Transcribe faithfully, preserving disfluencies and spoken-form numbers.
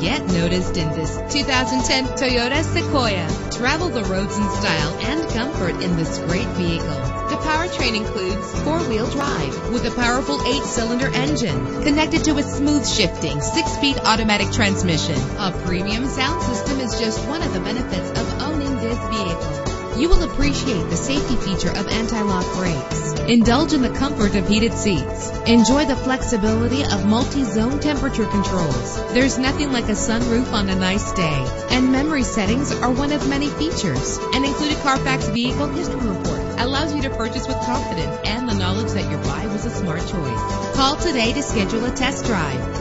Get noticed in this two thousand ten Toyota Sequoia. Travel the roads in style and comfort in this great vehicle. The powertrain includes four-wheel drive with a powerful eight-cylinder engine connected to a smooth shifting six-speed automatic transmission. A premium sound system is just one of the benefits of owning this vehicle. You will appreciate the safety feature of anti-lock brakes. Indulge in the comfort of heated seats. Enjoy the flexibility of multi-zone temperature controls. There's nothing like a sunroof on a nice day. And memory settings are one of many features. And included Carfax Vehicle History Report allows you to purchase with confidence and the knowledge that your buy was a smart choice. Call today to schedule a test drive.